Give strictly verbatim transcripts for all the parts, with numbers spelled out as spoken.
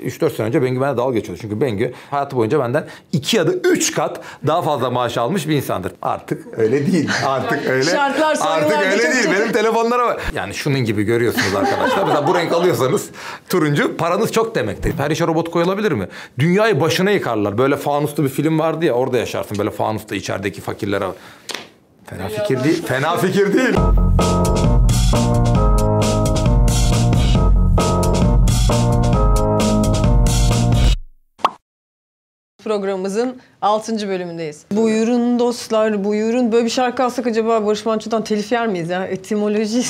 üç dört sene önce Bengü bana dalga geçiyordu. Çünkü Bengü hayatı boyunca benden iki ya da üç kat daha fazla maaş almış bir insandır. Artık öyle değil. Artık öyle. Şartlar artık öyle değil. Benim telefonlara bak. Yani şunun gibi görüyorsunuz arkadaşlar. Mesela bu renk alıyorsanız turuncu, paranız çok demektir. Her işe robot koyulabilir mi? Dünyayı başına yıkarlar. Böyle fanuslu bir film vardı ya, orada yaşarsın. Böyle fanusta içerideki fakirlere. Fena fikir değil. Fena fikir değil. Programımızın altıncı bölümündeyiz. Buyurun dostlar, buyurun. Böyle bir şarkı alsak acaba Barış Manço'dan telif yer miyiz ya? Etimoloji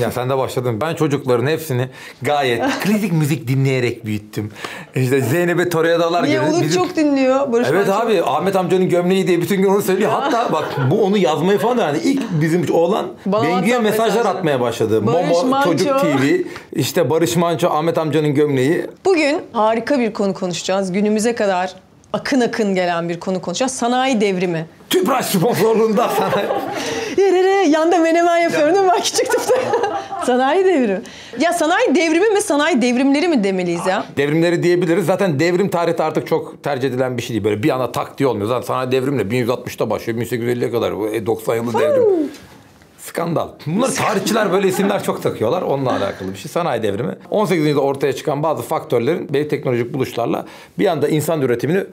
Ya sen de başladın. Ben çocukların hepsini gayet klasik müzik dinleyerek büyüttüm. İşte Zeynep'e Toreada'lar gibi. Niye? Onu bizim... çok dinliyor Barış Evet Manço. Abi Ahmet amcanın gömleği diye bütün gün onu söylüyor. Ya. Hatta bak bu onu yazmayı falan da yani ilk bizim oğlan Bengü'ye mesajlar atmaya başladı. Barış Momo, Çocuk T V, işte Barış Manço, Ahmet amcanın gömleği. Bugün harika bir konu konuşacağız. Günümüze kadar akın akın gelen bir konu konuşacağız. Sanayi devrimi. Tüpraş sponsorluğunda sanayi. Yanda menemen yapıyorum değil mi? Ben küçük tıpta. Sanayi devrimi. Ya sanayi devrimi mi, sanayi devrimleri mi demeliyiz ya? Devrimleri diyebiliriz. Zaten devrim tarihte artık çok tercih edilen bir şey değil. Böyle bir anda tak diye olmuyor. Zaten sanayi devrimle bin yüz altmışta başlıyor. bin sekiz yüz elliye kadar. doksan yıllık devrim. Skandal. Bunlar tarihçiler böyle isimler çok takıyorlar. Onunla alakalı bir şey. Sanayi devrimi. on sekizinci yüzyılda ortaya çıkan bazı faktörlerin belli teknolojik buluşlarla bir anda insan üretimini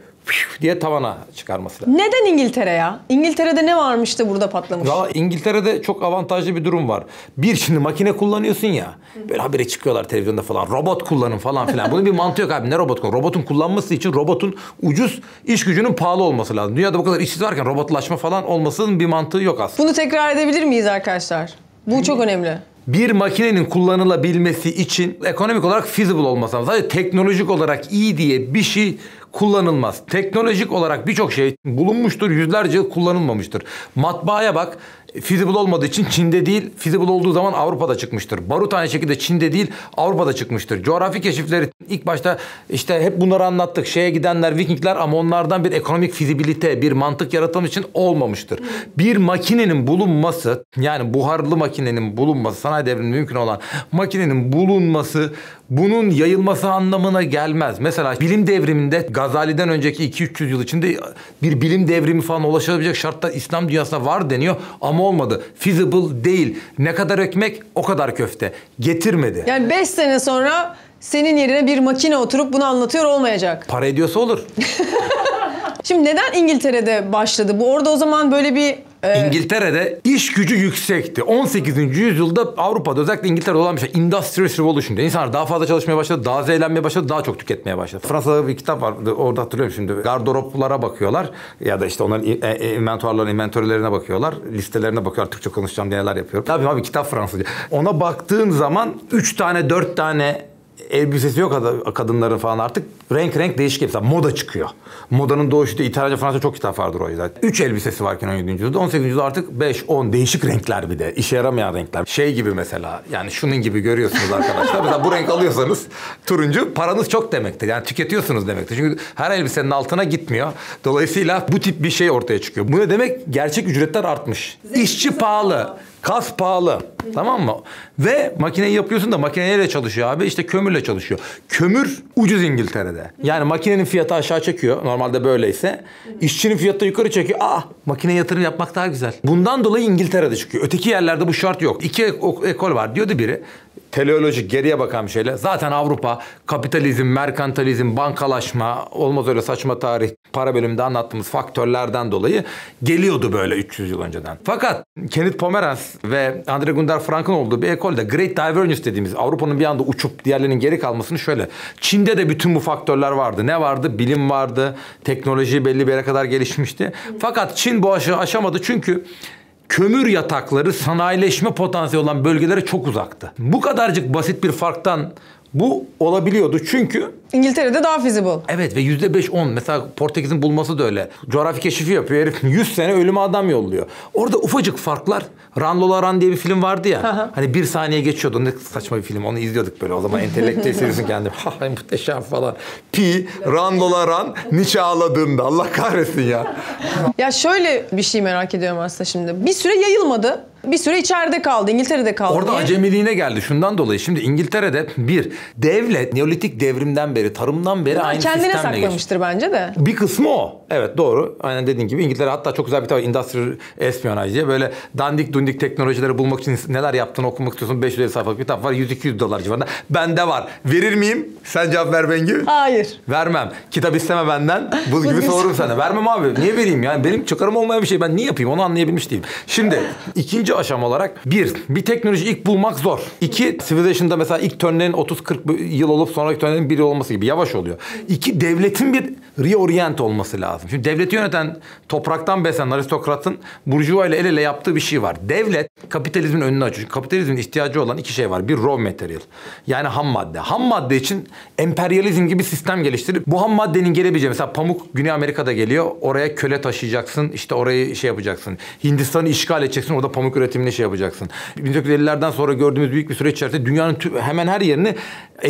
diye tavana çıkarması lazım. Neden İngiltere ya? İngiltere'de ne varmış da burada patlamış? Ya İngiltere'de çok avantajlı bir durum var. Bir, şimdi makine kullanıyorsun ya. Böyle habire çıkıyorlar televizyonda falan. Robot kullanın falan filan. Bunun bir mantığı yok abi. Ne robot kullanın? Robotun kullanması için robotun ucuz, iş gücünün pahalı olması lazım. Dünyada bu kadar işsiz varken robotlaşma falan olmasının bir mantığı yok aslında. Bunu tekrar edebilir miyiz arkadaşlar? Bu çok önemli. Bir makinenin kullanılabilmesi için ekonomik olarak feasible olması lazım. Sadece teknolojik olarak iyi diye bir şey kullanılmaz. Teknolojik olarak birçok şey bulunmuştur, yüzlerce yıl kullanılmamıştır. Matbaaya bak, feasible olmadığı için Çin'de değil, feasible olduğu zaman Avrupa'da çıkmıştır. Barut aynı şekilde Çin'de değil, Avrupa'da çıkmıştır. Coğrafi keşifleri ilk başta işte hep bunları anlattık. Şeye gidenler Vikingler, ama onlardan bir ekonomik fizibilite, bir mantık yaratılmış için olmamıştır. Bir makinenin bulunması, yani buharlı makinenin bulunması, sanayi devriminde mümkün olan makinenin bulunması, bunun yayılması anlamına gelmez. Mesela bilim devriminde Gazali'den önceki iki üç yüz yıl içinde bir bilim devrimi falan ulaşabilecek şartlar İslam dünyasında var deniyor ama olmadı. Feasible değil. Ne kadar ekmek o kadar köfte. Getirmedi. Yani beş sene sonra senin yerine bir makine oturup bunu anlatıyor olmayacak. Para ediyorsa olur. Şimdi neden İngiltere'de başladı? Bu orada o zaman böyle bir... Evet. İngiltere'de iş gücü yüksekti. on sekizinci yüzyılda Avrupa'da özellikle İngiltere'de olan bir şey. Industrial Revolution'da insanlar daha fazla çalışmaya başladı, daha zehirlenmeye başladı, daha çok tüketmeye başladı. Fransa'da bir kitap var, orada hatırlıyorum şimdi. Gardıroplara bakıyorlar ya da işte onların inventuarlarına, inventörlerine bakıyorlar, listelerine bakıyorlar. Türkçe konuşacağım diye neler yapıyorum. Ne yapayım abi, kitap Fransızca. Ona baktığın zaman üç tane dört tane elbisesi yok kadınların falan artık. Renk renk değişik elbise. Moda çıkıyor. Modanın doğuşu da İtalya, Fransa çok kitap vardır o yüzden. üç elbisesi varken on yedinci yüzyılda. on sekizinci yüzyılda artık beş on değişik renkler bir de. İşe yaramayan renkler. Şey gibi mesela. Yani şunun gibi görüyorsunuz arkadaşlar. Mesela bu renk alıyorsanız turuncu, paranız çok demektir. Yani tüketiyorsunuz demektir. Çünkü her elbisenin altına gitmiyor. Dolayısıyla bu tip bir şey ortaya çıkıyor. Bu ne demek? Gerçek ücretler artmış. İşçi pahalı. Kas pahalı. Tamam mı? Ve makineyi yapıyorsun da makineyle çalışıyor abi. İşte kömürle çalışıyor. Kömür ucuz İngiltere'de. Yani makinenin fiyatı aşağı çekiyor. Normalde böyleyse. İşçinin fiyatı da yukarı çekiyor. Aa, makineye yatırım yapmak daha güzel. Bundan dolayı İngiltere'de çıkıyor. Öteki yerlerde bu şart yok. İki ekol var diyordu biri. Teleolojik, geriye bakan bir şeyle. Zaten Avrupa kapitalizm, merkantalizm, bankalaşma, olmaz öyle saçma tarih, para bölümünde anlattığımız faktörlerden dolayı geliyordu böyle üç yüz yıl önceden. Fakat Kenneth Pomeranz ve Andre Günther Frank'ın olduğu bir ekolde Great Divergence dediğimiz Avrupa'nın bir anda uçup diğerlerinin geri kalmasını şöyle. Çin'de de bütün bu faktörler vardı. Ne vardı? Bilim vardı. Teknoloji belli bir yere kadar gelişmişti. Fakat Çin bu aşağı aşamadı çünkü kömür yatakları sanayileşme potansiyeli olan bölgelere çok uzaktı. Bu kadarcık basit bir farktan bu olabiliyordu çünkü... İngiltere'de daha feasible. Evet ve yüzde beş on. Mesela Portekiz'in bulması da öyle. Coğrafi keşifi yapıyor. Herif yüz sene ölüme adam yolluyor. Orada ufacık farklar. Run Lola Run diye bir film vardı ya. Aha. Hani bir saniye geçiyordu. Ne saçma bir film. Onu izliyorduk böyle. O zaman entelektüel hissediyorsun kendini. Ha muhteşem falan. Pi, Run Lola Run, Nietzsche ağladığında. Allah kahretsin ya. Ya şöyle bir şey merak ediyorum aslında şimdi. Bir süre yayılmadı. Bir süre içeride kaldı, İngiltere'de kaldı. Orada diye. acemiliğine geldi şundan dolayı. Şimdi İngiltere'de bir devlet Neolitik devrimden beri, tarımdan beri yani aynı sistemle geçti. Kendine saklamıştır bence de. Bir kısmı o. Evet doğru. Aynen dediğin gibi İngiltere hatta çok güzel bir tabi Industrial Espionage diye böyle dandik dundik teknolojileri bulmak için neler yaptığını okumak istiyorsun. beş yüz sayfalık bir kitap var. yüz iki yüz dolar civarında. Bende var. Verir miyim? Sen cevap ver Bengü. Hayır. Vermem. Kitap isteme benden. Buz gibi sorurum sana. Vermem abi. Niye vereyim yani? Benim çıkarım olmayan bir şey. Ben niye yapayım? Onu anlayabilmiş değilim. Şimdi ikinci aşama olarak bir, bir teknoloji ilk bulmak zor. İki, Civilization'da mesela ilk turnlerin otuz kırk yıl olup sonraki turnlerin bir yıl olması gibi yavaş oluyor. İki, devletin bir reorient olması lazım. Şimdi devleti yöneten, topraktan beslenen aristokratın burjuva ile el ele yaptığı bir şey var. Devlet kapitalizmin önünü açıyor. Kapitalizmin ihtiyacı olan iki şey var. Bir, raw material. Yani ham madde. Ham madde için emperyalizm gibi sistem geliştirip bu ham maddenin gelebileceği, mesela pamuk Güney Amerika'da geliyor. Oraya köle taşıyacaksın. İşte orayı şey yapacaksın. Hindistan'ı işgal edeceksin. Orada pamuk üretimini şey yapacaksın. bin dokuz yüz ellilerden sonra gördüğümüz büyük bir süreç içerisinde dünyanın hemen her yerini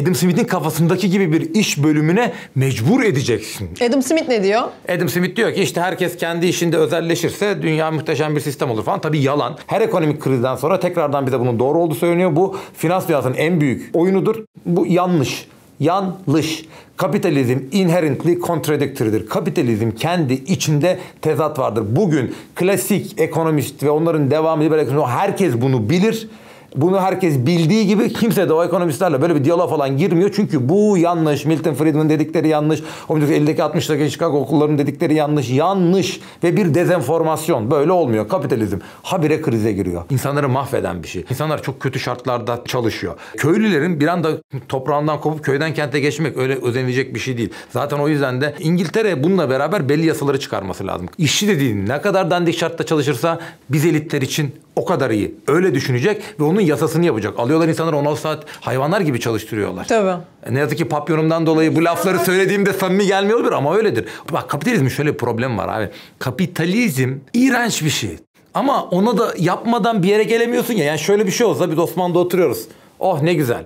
Adam Smith'in kafasındaki gibi bir iş bölümüne mecbur edeceksin. Adam Smith ne diyor? Adam Smith diyor ki işte herkes kendi işinde özelleşirse dünya muhteşem bir sistem olur falan. Tabii yalan. Her ekonomik krizden sonra tekrardan bize bunun doğru olduğu söyleniyor. Bu finans dünyasının en büyük oyunudur. Bu yanlış. Yanlış. Kapitalizm inherently contradictory'dir. Kapitalizm kendi içinde tezat vardır. Bugün klasik ekonomist ve onların devamı liberal ekonomist, herkes bunu bilir. Bunu herkes bildiği gibi kimse de o ekonomistlerle böyle bir diyalog falan girmiyor. Çünkü bu yanlış. Milton Friedman dedikleri yanlış. ellideki altmıştaki Chicago okullarının dedikleri yanlış. Yanlış ve bir dezenformasyon. Böyle olmuyor. Kapitalizm habire krize giriyor. İnsanları mahveden bir şey. İnsanlar çok kötü şartlarda çalışıyor. Köylülerin bir anda toprağından kopup köyden kente geçmek öyle özenilecek bir şey değil. Zaten o yüzden de İngiltere bununla beraber belli yasaları çıkarması lazım. İşçi dediğin ne kadar dandik şartta çalışırsa biz elitler için o kadar iyi. Öyle düşünecek ve onun yasasını yapacak. Alıyorlar insanları on altı saat hayvanlar gibi çalıştırıyorlar. Tabii. Ne yazık ki papyonumdan dolayı bu lafları söylediğimde samimi gelmiyor olabilir ama öyledir. Bak kapitalizmin şöyle bir problemi var abi. Kapitalizm iğrenç bir şey. Ama ona da yapmadan bir yere gelemiyorsun ya. Yani şöyle bir şey olsa biz Osmanlı'da oturuyoruz. Oh ne güzel.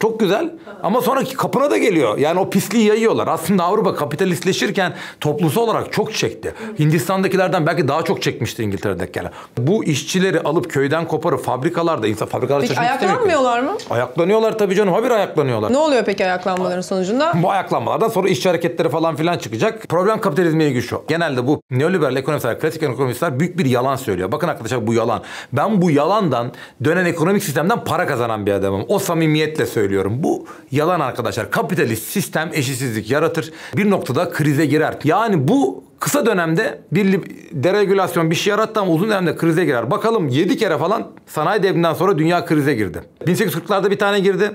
Çok güzel ama sonra kapına da geliyor. Yani o pisliği yayıyorlar. Aslında Avrupa kapitalistleşirken toplumsal olarak çok çekti. Hindistan'dakilerden belki daha çok çekmişti İngiltere'dekiler. Bu işçileri alıp köyden koparıp fabrikalarda, insan fabrikalarda çalışmak istemiyor. Peki ayaklanmıyorlar mı? Ayaklanıyorlar tabii canım. Habire ayaklanıyorlar. Ne oluyor peki ayaklanmaların sonucunda? Bu ayaklanmalardan sonra işçi hareketleri falan filan çıkacak. Problem kapitalizme ilgili şu. Genelde bu neoliberal ekonomistler, klasik ekonomistler büyük bir yalan söylüyor. Bakın arkadaşlar bu yalan. Ben bu yalandan, dönen ekonomik sistemden para kazanan bir adamım. O samimiyetle söylüyorum. Bu yalan arkadaşlar. Kapitalist sistem eşitsizlik yaratır. Bir noktada krize girer. Yani bu kısa dönemde bir deregülasyon bir şey yarattı ama uzun dönemde krize girer. Bakalım yedi kere falan sanayi devriminden sonra dünya krize girdi. bin sekiz yüz kırklarda bir tane girdi.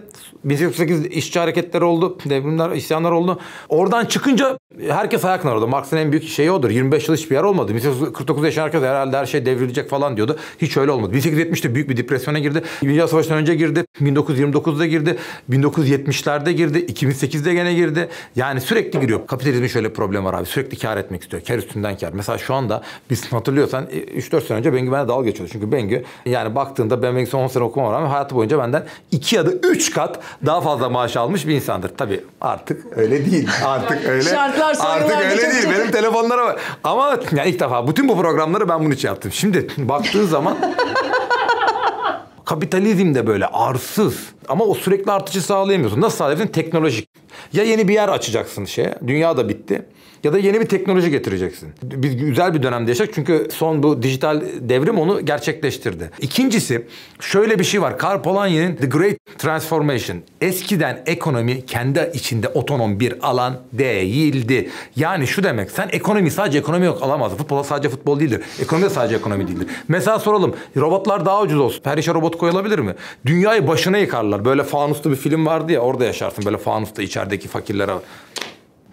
bin sekiz yüz sekiz işçi hareketleri oldu. Devrimler, isyanlar oldu. Oradan çıkınca herkes ayaklanır orada. Marx'ın en büyük şeyi odur. yirmi beş yıl hiçbir yer olmadı. bin sekiz yüz kırk dokuzda yaşayan herkes herhalde her şey devrilecek falan diyordu. Hiç öyle olmadı. bin sekiz yüz yetmişte büyük bir depresyona girdi. Dünya Savaşı'ndan önce girdi. bin dokuz yüz yirmi dokuzda girdi. bin dokuz yüz yetmişlerde girdi. iki bin sekizde gene girdi. Yani sürekli giriyor. Kapitalizmin şöyle bir problemi var abi. Sürekli kar etmek istiyor. Kar üstünden kar. Mesela şu anda biz hatırlıyorsan üç dört sene önce Bengü bana dalga geçiyordu. Çünkü Bengü yani baktığında ben Bengü'sü on sene okumama rağmen hayatı boyunca benden iki ya da üç kat daha fazla maaş almış bir insandır. Tabii artık öyle değil. Artık öyle. Şartlar artık öyle değil. Çok... Benim telefonlara bak. Ama yani ilk defa bütün bu programları ben bunun için yaptım. Şimdi baktığın zaman kapitalizm de böyle arsız. Ama o sürekli artışı sağlayamıyorsun. Nasıl sağlayabilirsin? Teknolojik. Ya yeni bir yer açacaksın şeye. Dünya da bitti. Ya da yeni bir teknoloji getireceksin. Biz güzel bir dönemde yaşadık çünkü son bu dijital devrim onu gerçekleştirdi. İkincisi şöyle bir şey var. Karl Polanyi'nin The Great Transformation. Eskiden ekonomi kendi içinde otonom bir alan değildi. Yani şu demek sen ekonomi sadece ekonomi yok alamazsın. Futbola sadece futbol değildir. Ekonomi de sadece ekonomi değildir. Mesela soralım robotlar daha ucuz olsun. Her işe robot koyulabilir mi? Dünyayı başına yıkarlar. Böyle fanuslu bir film vardı ya orada yaşarsın. Böyle fanusta içerideki fakirlere...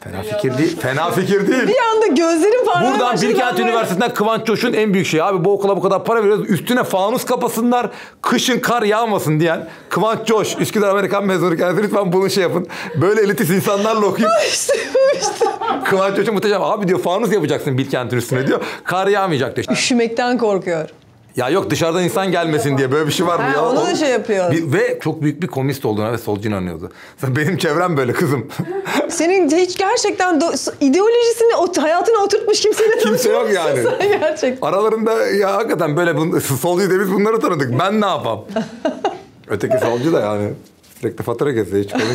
Fena fikir değil. Fena fikir değil. Bir anda gözlerim parlar. Buradan Bilkent Üniversitesi'nden Kıvanç Coş'un en büyük şeyi. Abi bu okula bu kadar para veriyoruz. Üstüne fanus kapasınlar. Kışın kar yağmasın diyen Kıvanç Coş. Üsküdar Amerikan mezunu kendisi. Lütfen bunu şey yapın. Böyle elitist insanlarla okuyun. Kıvanç Coş'un muhteşem. Abi diyor fanus yapacaksın Bilkent'in üstüne diyor. Kar yağmayacak diyor. Üşümekten korkuyor. Ya yok, dışarıdan insan gelmesin diye böyle bir şey var mı? Ha, ya? Onu da şey yapıyor. Bir, ve çok büyük bir komünist olduğuna ve solcu inanıyordu. Benim çevrem böyle kızım. Senin hiç gerçekten ideolojisini hayatına oturtmuş kimseyle kimse yok yani. Gerçekten. Aralarında ya hakikaten böyle bun, solcu da biz bunları tanıdık. Ben ne yapam? Öteki solcu da yani. Sürekli fatura kese hiç komik.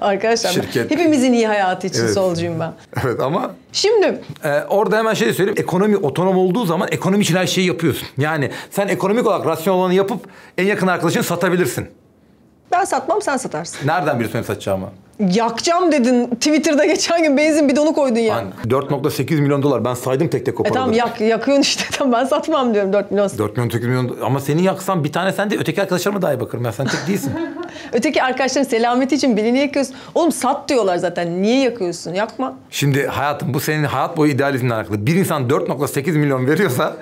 Arkadaşlar şirket. Hepimizin iyi hayatı için evet. Solcuyum ben. Evet ama. Şimdi. E, orada hemen şey söyleyeyim. Ekonomi otonom olduğu zaman ekonomi için her şeyi yapıyorsun. Yani sen ekonomik olarak rasyonel olanı yapıp en yakın arkadaşını satabilirsin. Ben satmam, sen satarsın. Nereden biliyorsun benim satacağımı? Yakacağım dedin. Twitter'da geçen gün benzin bidonu koydun ya. Yani. dört nokta sekiz milyon dolar. Ben saydım tek tek kopardım. E tamam yak, yakıyorsun işte. Tamam, ben satmam diyorum dört milyon. dört milyon sekiz milyon. Ama seni yaksan bir tane sen de öteki arkadaşlarıma dahi bakırım. Ya sen tek değilsin. Öteki arkadaşların selameti için birini yakıyorsun. Oğlum sat diyorlar zaten. Niye yakıyorsun? Yakma. Şimdi hayatım bu senin hayat boyu idealizmle alakalı. Bir insan dört nokta sekiz milyon veriyorsa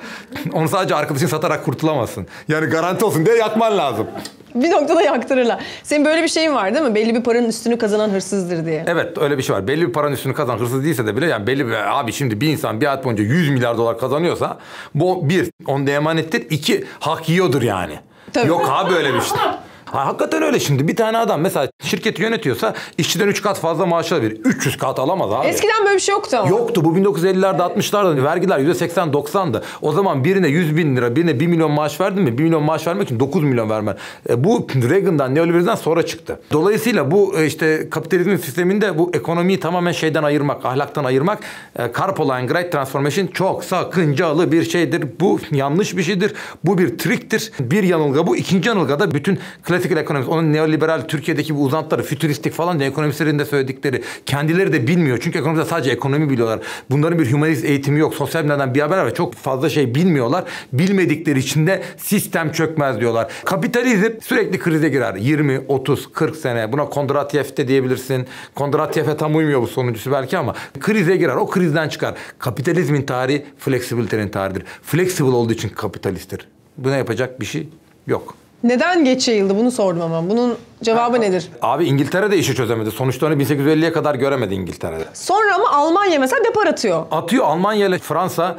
onu sadece arkadaşın satarak kurtulamazsın. Yani garanti olsun diye yakman lazım. Bir noktada yaktırırlar. Senin böyle bir şeyin var değil mi? Belli bir paranın üstünü kazanan hırsızdır diye. Evet öyle bir şey var. Belli bir paranın üstünü kazanan hırsız değilse de bile yani belli bir... Abi şimdi bir insan bir hayat boyunca yüz milyar dolar kazanıyorsa bu bir, onda emanettir. İki, hak yiyordur yani. Tabii. Yok abi öyle bir şey. Ha, hakikaten öyle şimdi. Bir tane adam mesela şirketi yönetiyorsa işçiden üç kat fazla maaş alabilir. üç yüz kat alamaz abi. Eskiden böyle bir şey yoktu ama. Yoktu. Bu bin dokuz yüz ellilerde altmışlarda vergiler yüzde seksen doksandı. O zaman birine yüz bin lira, birine bir milyon maaş verdin mi? bir milyon maaş vermek için dokuz milyon vermen. E, bu Reagan'dan, neoliberalizmden sonra çıktı. Dolayısıyla bu işte kapitalizmin sisteminde bu ekonomiyi tamamen şeyden ayırmak, ahlaktan ayırmak, e, Carpoline Great Transformation çok sakıncalı bir şeydir. Bu yanlış bir şeydir. Bu bir triktir. Bir yanılga bu. İkinci yanılga da bütün klasik ekonomist, onun neoliberal Türkiye'deki bu uzantıları, fütüristik falan da ekonomistlerin de söyledikleri, kendileri de bilmiyor. Çünkü ekonomistler sadece ekonomi biliyorlar. Bunların bir hümanist eğitimi yok. Sosyal bilimlerden bir haber ve çok fazla şey bilmiyorlar. Bilmedikleri için de sistem çökmez diyorlar. Kapitalizm sürekli krize girer. yirmi, otuz, kırk sene. Buna Kondratiev de diyebilirsin. Kondratiev'e tam uymuyor bu sonuncusu belki ama krize girer. O krizden çıkar. Kapitalizmin tarihi fleksibilitenin tarihidir. Flexible olduğu için kapitalisttir. Buna yapacak bir şey yok. Neden geç yayıldı? Bunu sordum ama. Bunun cevabı ha, nedir? Abi İngiltere de işi çözemedi. Sonuçlarını bin sekiz yüz elliye kadar göremedi İngiltere'de. Sonra ama Almanya mesela depar atıyor. Atıyor. Almanya ile Fransa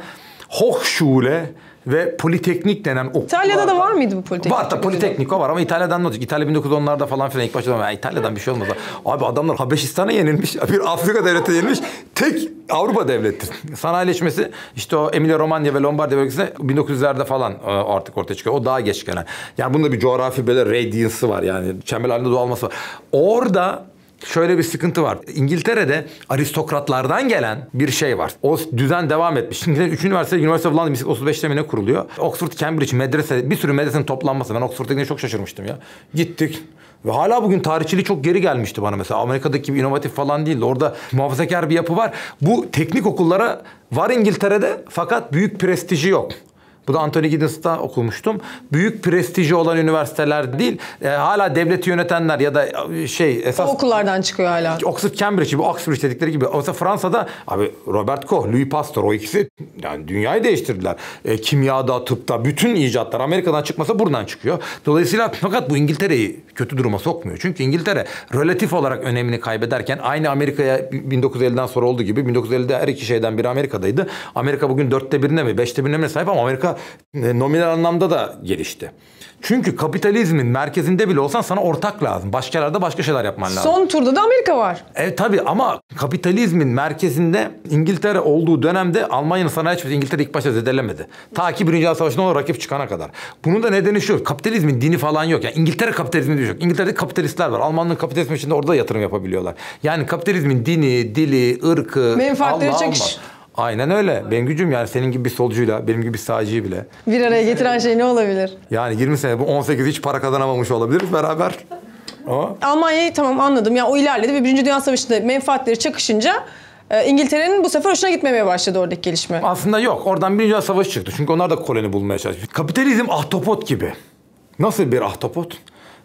Hochschule ve Politeknik denen okullar. İtalya'da da var mıydı bu Politeknik? Var da Politeknik o var ama İtalya'dan ne olacak? İtalya bin dokuz yüz onlarda falan filan ilk başta İtalya'dan bir şey olmaz. Abi adamlar Habeşistan'a yenilmiş. Bir Afrika devleti yenilmiş. Tek Avrupa devleti. Sanayileşmesi işte o Emilia-Romagna ve Lombardia bölgesinde bin dokuz yüzlerde falan artık ortaya çıkıyor. O daha geç gelen. Yani bunda bir coğrafi böyle radiance'ı var yani. Çember halinde doğalması var. Orada şöyle bir sıkıntı var. İngiltere'de aristokratlardan gelen bir şey var. O düzen devam etmiş. İngiltere'de üç üniversite, University of London bin otuz beşte mi ne kuruluyor? Oxford, Cambridge, medrese, bir sürü medresenin toplanması. Ben Oxford'a gidince çok şaşırmıştım ya. Gittik. Ve hala bugün tarihçiliği çok geri gelmişti bana mesela. Amerika'daki inovatif falan değildi. Orada muhafazakar bir yapı var. Bu teknik okullara var İngiltere'de fakat büyük prestiji yok. Bu da Anthony Giddens'ta okumuştum. Büyük prestiji olan üniversiteler değil. E, hala devleti yönetenler ya da şey esas... O okullardan çıkıyor hala. Oxford, Cambridge gibi, Oxford dedikleri gibi. Oysa Fransa'da abi Robert Koch, Louis Pasteur o ikisi yani dünyayı değiştirdiler. E, kimyada, tıpta bütün icatlar Amerika'dan çıkmasa buradan çıkıyor. Dolayısıyla fakat bu İngiltere'yi kötü duruma sokmuyor. Çünkü İngiltere relatif olarak önemini kaybederken aynı Amerika'ya bin dokuz yüz elliden sonra olduğu gibi bin dokuz yüz ellide her iki şeyden biri Amerika'daydı. Amerika bugün dörtte birine mi, beşte birine mi sahip ama Amerika nominal anlamda da gelişti. Çünkü kapitalizmin merkezinde bile olsan sana ortak lazım. Başka yerlerde başka şeyler yapman lazım. Son turda da Amerika var. Evet tabii ama kapitalizmin merkezinde İngiltere olduğu dönemde Almanya'nın sanayileşmesi İngiltere ilk başta zedelemedi. Ta ki Birinci Dünya Savaşı'ndan rakip çıkana kadar. Bunun da nedeni şu. Kapitalizmin dini falan yok. Yani İngiltere kapitalizmi diyor yok. İngiltere'de kapitalistler var. Almanların kapitalizmi içinde orada yatırım yapabiliyorlar. Yani kapitalizmin dini, dili, ırkı, menfaatleri çekiş. Aynen öyle. Bengücüm yani senin gibi bir solcuyla, benim gibi bir sağcıyı bile. Bir araya getiren şey ne olabilir? Yani yirmi sene bu on sekiz hiç para kazanamamış olabiliriz beraber. O. Almanya'yı tamam anladım. Yani o ilerledi ve Birinci Dünya Savaşı'nda menfaatleri çakışınca İngiltere'nin bu sefer hoşuna gitmemeye başladı oradaki gelişme. Aslında yok. Oradan Birinci Dünya Savaşı çıktı. Çünkü onlar da koloni bulmaya çalıştı. Kapitalizm ahtapot gibi. Nasıl bir ahtapot?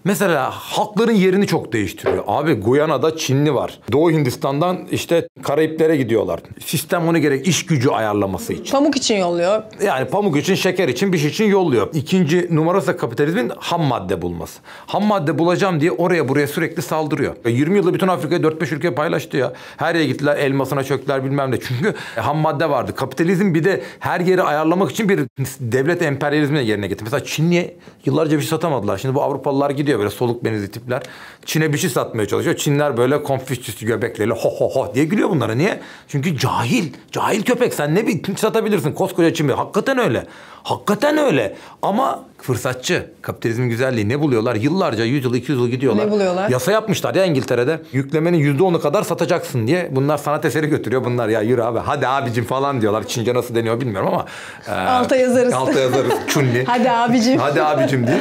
Mesela halkların yerini çok değiştiriyor. Abi Guyana'da Çinli var. Doğu Hindistan'dan işte Karayiplere gidiyorlar. Sistem onu gerek iş gücü ayarlaması için. Pamuk için yolluyor. Yani pamuk için, şeker için, bir şey için yolluyor. İkinci numarası kapitalizmin ham madde bulması. Ham madde bulacağım diye oraya buraya sürekli saldırıyor. yirmi yılda bütün Afrika'yı dört beş ülkeye paylaştı ya. Her yere gittiler, elmasına çöktüler bilmem ne. Çünkü ham madde vardı. Kapitalizm bir de her yeri ayarlamak için bir devlet emperyalizmine yerine getirdi. Mesela Çin'e yıllarca bir şey satamadılar. Şimdi bu Avrupalılar gidiyor böyle soluk benizli tipler. Çin'e bir şey satmaya çalışıyor. Çinler böyle konfüçyüsü göbekleri ho ho ho diye gülüyor bunlara. Niye? Çünkü cahil. Cahil köpek. Sen ne bir satabilirsin koskoca Çin'e? Hakikaten öyle. Hakikaten öyle. Ama fırsatçı. Kapitalizmin güzelliği. Ne buluyorlar? Yıllarca, yüz yıl, iki yüz yıl gidiyorlar. Ne buluyorlar? Yasa yapmışlar ya İngiltere'de. Yüklemenin yüzde onu kadar satacaksın diye. Bunlar sanat eseri götürüyor. Bunlar ya yürü abi. Hadi abicim falan diyorlar. Çince nasıl deniyor bilmiyorum ama. E, alta yazarız. Alta yazarız. Çunli. Hadi abicim. Hadi abicim diye.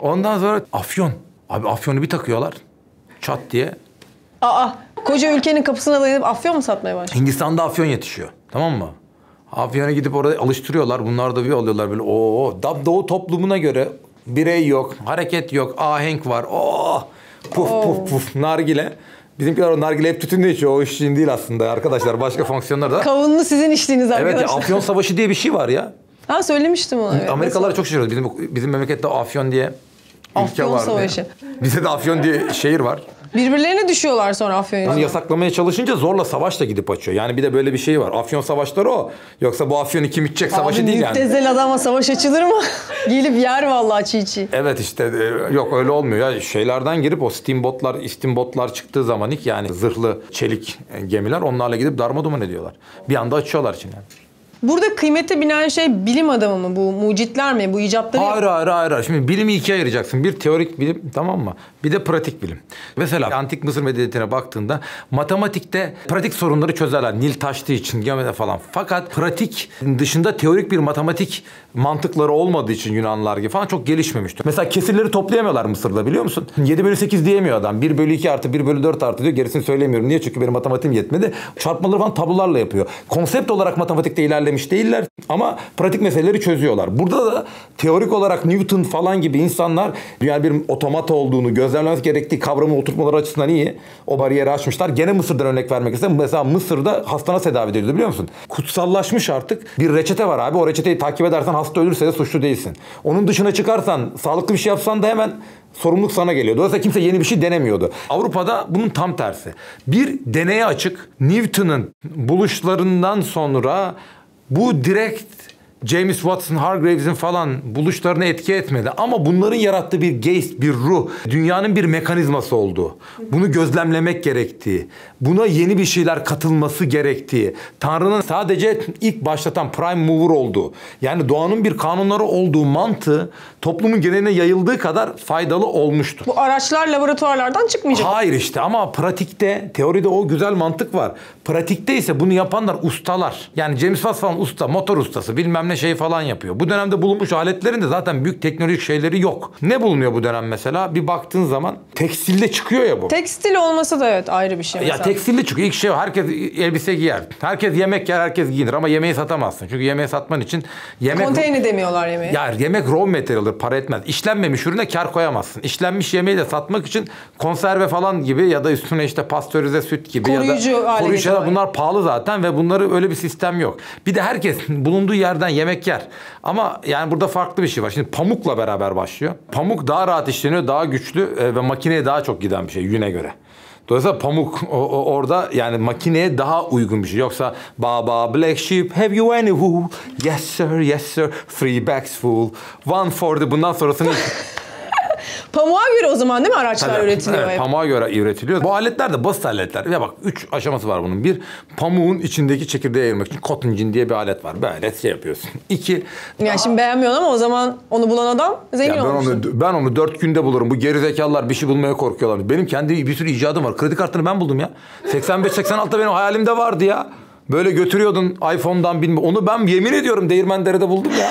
Ondan sonra afyon. Abi afyonu bir takıyorlar. Çat diye. Aa, koca ülkenin kapısına dayanıp afyon mu satmaya başlıyor? Hindistan'da afyon yetişiyor. Tamam mı? Afyon'a gidip orada alıştırıyorlar. Bunlar da bir alıyorlar böyle. Oo, Doğu toplumuna göre birey yok, hareket yok, ahenk var. Oo, puf Oo. puf puf nargile. Bizimkiler o nargile hep tütün de içiyor. O iş değil aslında arkadaşlar. Başka fonksiyonlar da. Kavunlu sizin içtiğiniz arkadaşlar. Evet, Afyon Savaşı diye bir şey var ya. Ha, söylemiştim onu. Evet. Amerikalılar çok şaşırıyordu. Bizim, bizim memlekette Afyon diye ülke var. Afyon Savaşı. Bize de Afyon diye şehir var. Birbirlerine düşüyorlar sonra Afyon yüzünden. Yani yasaklamaya çalışınca zorla savaşla gidip açıyor. Yani bir de böyle bir şey var. Afyon savaşları o. Yoksa bu Afyon'u kim içecek savaşı abi, değil yani. Abi müptezel adama savaş açılır mı? Gelip yer vallahi çiğ çiğ. Evet işte yok öyle olmuyor. Ya şeylerden girip o steamboatlar, istimbotlar çıktığı zaman ilk yani zırhlı çelik gemiler onlarla gidip darmaduman ediyorlar. Bir anda açıyorlar Çin'i. Burada kıymete binen şey bilim adamı mı bu? Mucitler mi? Bu icatları... Hayır, hayır, hayır. Şimdi bilimi ikiye ayıracaksın. Bir teorik bilim, tamam mı? Bir de pratik bilim. Mesela Antik Mısır medeniyetine baktığında matematikte pratik sorunları çözerler. Nil taştığı için, geometri falan. Fakat pratik dışında teorik bir matematik mantıkları olmadığı için Yunanlar gibi falan çok gelişmemişti. Mesela kesirleri toplayamıyorlar Mısır'da biliyor musun? yedi bölü sekiz diyemiyor adam. bir bölü iki artı bir bölü dört artı diyor. Gerisini söylemiyorum. Niye? Çünkü benim matematiğim yetmedi. Çarpmaları falan tablolarla yapıyor. Konsept olarak matematikte ilerlemiş değiller ama pratik meseleleri çözüyorlar. Burada da teorik olarak Newton falan gibi insanlar dünya bir otomata olduğunu, gözlemlemesi gerektiği kavramı oturtmaları açısından iyi. O bariyeri açmışlar. Gene Mısır'dan örnek vermek istedim. Mesela Mısır'da hastana tedavi ediliyordu biliyor musun? Kutsallaşmış artık. Bir reçete var abi. O reçeteyi takip edersen hasta ölürse de suçlu değilsin. Onun dışına çıkarsan, sağlıklı bir şey yapsan da hemen sorumluluk sana geliyor. Dolayısıyla kimse yeni bir şey denemiyordu. Avrupa'da bunun tam tersi. Bir deneye açık. Newton'un buluşlarından sonra bu direkt James Watson, Hargraves'in falan buluşlarına etki etmedi. Ama bunların yarattığı bir geist, bir ruh, dünyanın bir mekanizması olduğu, bunu gözlemlemek gerektiği, buna yeni bir şeyler katılması gerektiği, Tanrı'nın sadece ilk başlatan prime mover olduğu, yani doğanın bir kanunları olduğu mantığı toplumun geneline yayıldığı kadar faydalı olmuştu. Bu araçlar laboratuvarlardan çıkmayacak. Hayır işte ama pratikte, teoride o güzel mantık var. Pratikte ise bunu yapanlar ustalar. Yani James Watson usta, motor ustası, bilmem ne şey falan yapıyor. Bu dönemde bulunmuş aletlerin de zaten büyük teknolojik şeyleri yok. Ne bulunuyor bu dönem mesela? Bir baktığın zaman tekstilde çıkıyor ya bu. Tekstil olması da evet ayrı bir şey. Ya mesela tekstilde çıkıyor. İlk şey herkes elbise giyer. Herkes yemek yer, herkes giyinir ama yemeği satamazsın. Çünkü yemeği satman için yemek... Konteyni demiyorlar yemeği. Ya yemek raw material'dır, para etmez. İşlenmemiş ürüne kar koyamazsın. İşlenmiş yemeği de satmak için konserve falan gibi ya da üstüne işte pastörize süt gibi koruyucu ya da koruyucu ya da bunlar pahalı zaten ve bunları öyle bir sistem yok. Bir de herkes bulunduğu yerden yemek yemek yer. Ama yani burada farklı bir şey var. Şimdi pamukla beraber başlıyor. Pamuk daha rahat işleniyor, daha güçlü ve makineye daha çok giden bir şey yüne göre. Dolayısıyla pamuk o, o, orada yani makineye daha uygun bir şey. Yoksa baba black sheep have you any wool? Yes sir, yes sir. Three bags full. One for the bundan sonrasını... Pamuğa göre o zaman değil mi araçlar Hadi, üretiliyor? Evet, pamuğa göre üretiliyor. Bu aletler de basit aletler. Ya bak üç aşaması var bunun. Bir, pamuğun içindeki çekirdeği ayırmak için cotton gin diye bir alet var. Böyle şey yapıyorsun. İki. Ya aa, şimdi beğenmiyorsun ama o zaman onu bulan adam zengin ben olmuş. Onu, ben onu dört günde bulurum. Bu gerizekalılar bir şey bulmaya korkuyorlar. Benim kendi bir sürü icadım var. Kredi kartını ben buldum ya. seksen beş seksen altıda benim hayalimde vardı ya. Böyle götürüyordun iPhone'dan bilmem. Onu ben yemin ediyorum Değirmendere'de buldum ya.